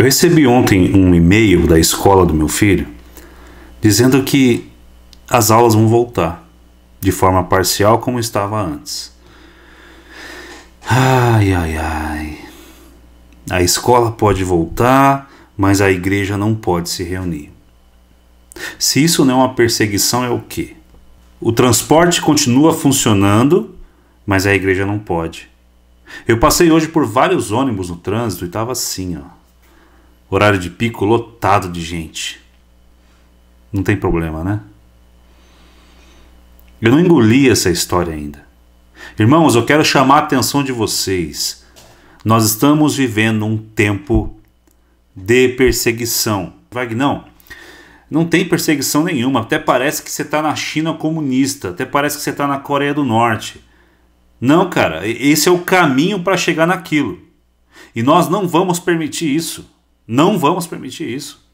Eu recebi ontem um e-mail da escola do meu filho dizendo que as aulas vão voltar de forma parcial como estava antes. Ai, ai, ai. A escola pode voltar, mas a igreja não pode se reunir. Se isso não é uma perseguição, é o quê? O transporte continua funcionando, mas a igreja não pode. Eu passei hoje por vários ônibus no trânsito e estava assim, ó. Horário de pico lotado de gente. Não tem problema, né? Eu não engoli essa história ainda. Irmãos, eu quero chamar a atenção de vocês. Nós estamos vivendo um tempo de perseguição. Wagnão, não tem perseguição nenhuma. Até parece que você está na China comunista. Até parece que você está na Coreia do Norte. Não, cara. Esse é o caminho para chegar naquilo. E nós não vamos permitir isso. Não vamos permitir isso.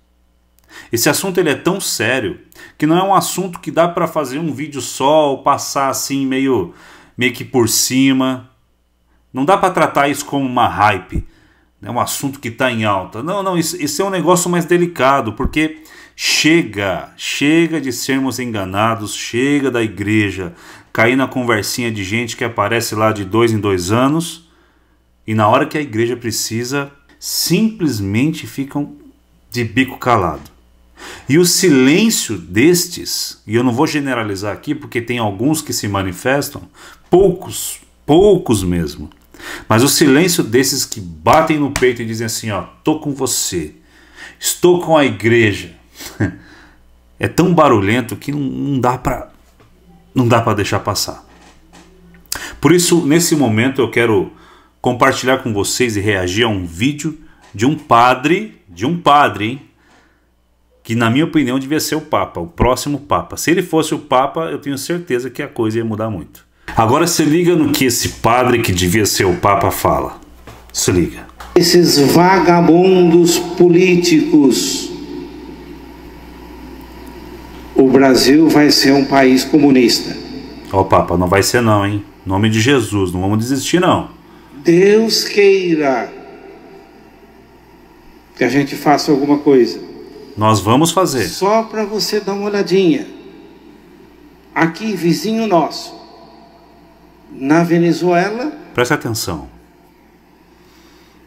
Esse assunto ele é tão sério que não é um assunto que dá para fazer um vídeo só ou passar assim meio que por cima. Não dá para tratar isso como uma hype. É um assunto que está em alta. Não, não. Isso é um negócio mais delicado porque... Chega de sermos enganados, chega da igreja cair na conversinha de gente que aparece lá de 2 em 2 anos e na hora que a igreja precisa, simplesmente ficam de bico calado. E o silêncio destes, e eu não vou generalizar aqui porque tem alguns que se manifestam, poucos mesmo, mas o silêncio desses que batem no peito e dizem assim, ó, tô com você, estou com a igreja. É tão barulhento que não dá para deixar passar. Por isso, nesse momento eu quero compartilhar com vocês e reagir a um vídeo de um padre, hein? Que na minha opinião devia ser o Papa, o próximo Papa. Se ele fosse o Papa, eu tenho certeza que a coisa ia mudar muito. Agora se liga no que esse padre que devia ser o Papa fala. Se liga. Esses vagabundos políticos. O Brasil vai ser um país comunista. Ó, Papa, não vai ser não, hein? Em nome de Jesus, não vamos desistir não. Deus queira que a gente faça alguma coisa. Nós vamos fazer. Só para você dar uma olhadinha. Aqui, vizinho nosso, na Venezuela... Presta atenção.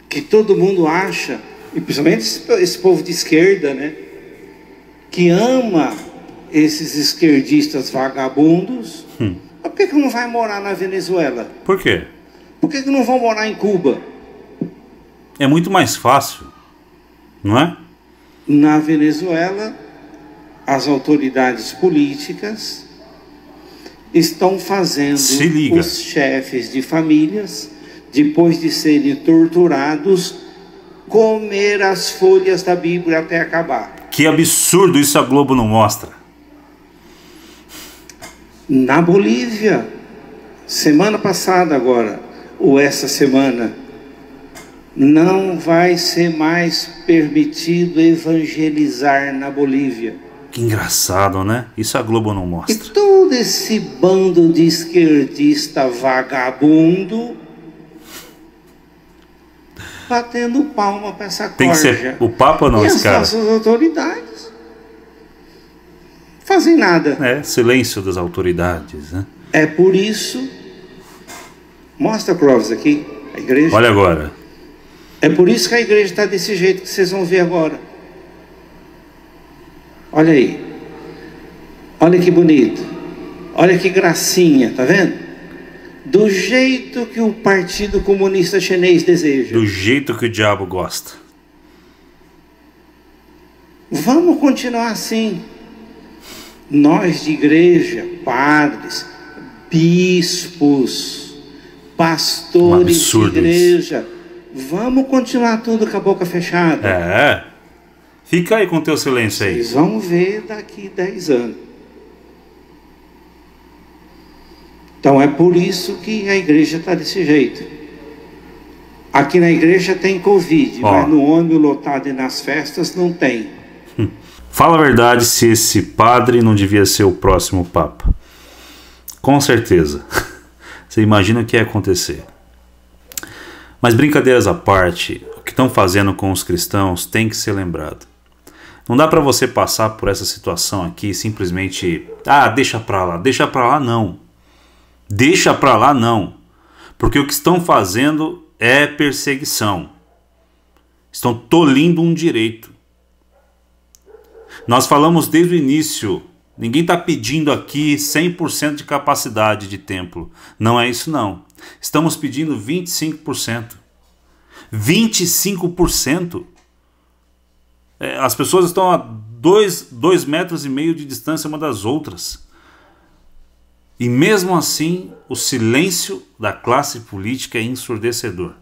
Que todo mundo acha, e principalmente esse povo de esquerda, né? Que ama... esses esquerdistas vagabundos. Mas por que não vai morar na Venezuela? Por quê? Por que não vão morar em Cuba? É muito mais fácil, não é? Na Venezuela, as autoridades políticas estão fazendo os chefes de famílias, depois de serem torturados, comer as folhas da Bíblia até acabar. Que absurdo, isso a Globo não mostra. Na Bolívia, semana passada agora, ou essa semana, não vai ser mais permitido evangelizar na Bolívia. Que engraçado, né? Isso a Globo não mostra. E todo esse bando de esquerdista vagabundo batendo palma para essa corja. Tem que ser o Papa ou não, esse cara? E as nossas autoridades? Fazem nada. É, silêncio das autoridades, né? É por isso... Mostra, Croves, aqui, a igreja. Olha agora. É por isso que a igreja está desse jeito que vocês vão ver agora. Olha aí. Olha que bonito. Olha que gracinha, tá vendo? Do jeito que o Partido Comunista Chinês deseja. Do jeito que o diabo gosta. Vamos continuar assim. Nós de igreja, padres, bispos, pastores de igreja, vamos continuar tudo com a boca fechada. É, fica aí com o teu silêncio aí. Vocês vão ver daqui 10 anos. Então é por isso que a igreja está desse jeito. Aqui na igreja tem Covid, ó. Mas no ônibus lotado e nas festas não tem. Fala a verdade se esse padre não devia ser o próximo Papa. Com certeza. Você imagina o que ia acontecer. Mas brincadeiras à parte, que estão fazendo com os cristãos tem que ser lembrado. Não dá para você passar por essa situação aqui simplesmente, deixa para lá não. Deixa para lá não. Porque o que estão fazendo é perseguição. Estão tolindo um direito. Nós falamos desde o início, ninguém está pedindo aqui 100% de capacidade de templo. Não é isso não. Estamos pedindo 25%. 25%. As pessoas estão a 2,5 metros de distância uma das outras. E mesmo assim, o silêncio da classe política é ensurdecedor.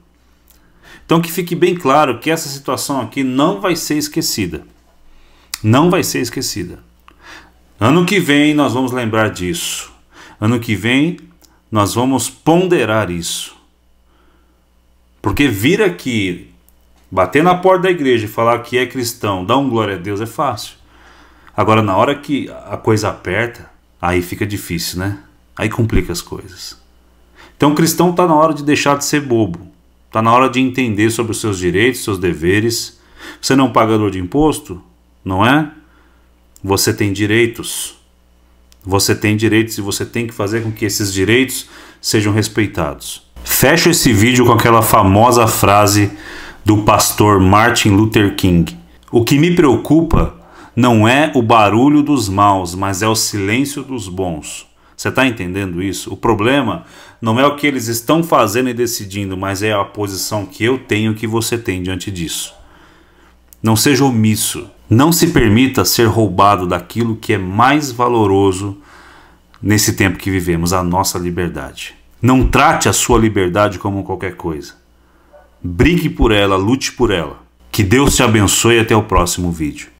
Então que fique bem claro que essa situação aqui não vai ser esquecida. Não vai ser esquecida. Ano que vem nós vamos lembrar disso. Ano que vem nós vamos ponderar isso. Porque vir aqui, bater na porta da igreja e falar que é cristão, dar um glória a Deus é fácil. Agora na hora que a coisa aperta, aí fica difícil, né? Aí complica as coisas. Então o cristão está na hora de deixar de ser bobo. Está na hora de entender sobre os seus direitos, seus deveres. Você não é um pagador de imposto, não é? Você tem direitos. Você tem direitos e você tem que fazer com que esses direitos sejam respeitados. Fecho esse vídeo com aquela famosa frase do pastor Martin Luther King. O que me preocupa não é o barulho dos maus, mas é o silêncio dos bons. Você está entendendo isso? O problema não é o que eles estão fazendo e decidindo, mas é a posição que eu tenho e que você tem diante disso. Não seja omisso. Não se permita ser roubado daquilo que é mais valoroso nesse tempo que vivemos, a nossa liberdade. Não trate a sua liberdade como qualquer coisa. Brigue por ela, lute por ela. Que Deus te abençoe e até o próximo vídeo.